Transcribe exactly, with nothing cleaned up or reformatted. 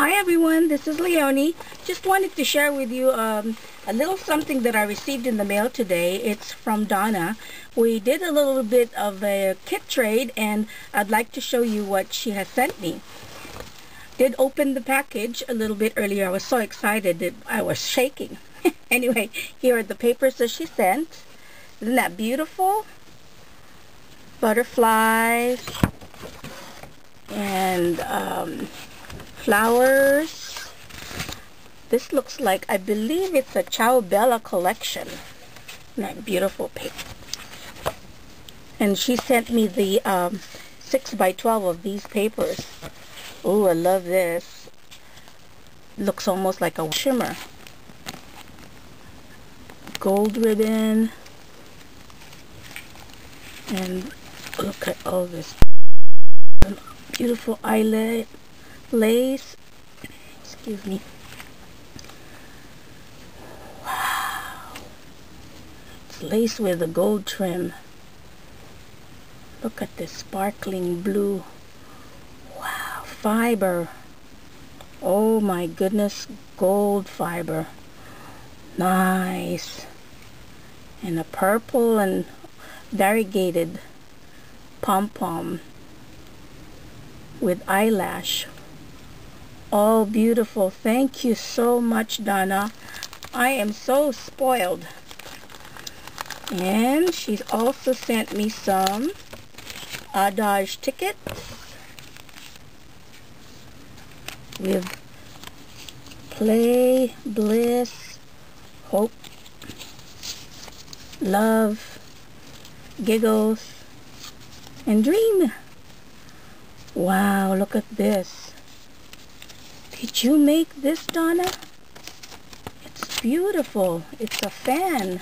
Hi everyone, this is Leonie. Just wanted to share with you um, a little something that I received in the mail today. It's from Donna. We did a little bit of a kit trade and I'd like to show you what she has sent me. Did open the package a little bit earlier. I was so excited that I was shaking. Anyway, here are the papers that she sent. Isn't that beautiful? Butterflies and um, flowers. This looks like, I believe it's a Chao Bella collection. Isn't that beautiful paper? And she sent me the um, six by twelve of these papers. Oh, I love this. Looks almost like a shimmer. Gold ribbon. And look at all this. Beautiful eyelet. Lace, excuse me. Wow, it's lace with a gold trim. Look at this sparkling blue. Wow, fiber. Oh my goodness, gold fiber. Nice. And a purple and variegated pom-pom with eyelash. Oh, beautiful. Thank you so much, Donna. I am so spoiled. And she's also sent me some Adage tickets with play, bliss, hope, love, giggles, and dream. Wow, look at this. Did you make this, Donna? It's beautiful. It's a fan.